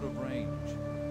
out of range.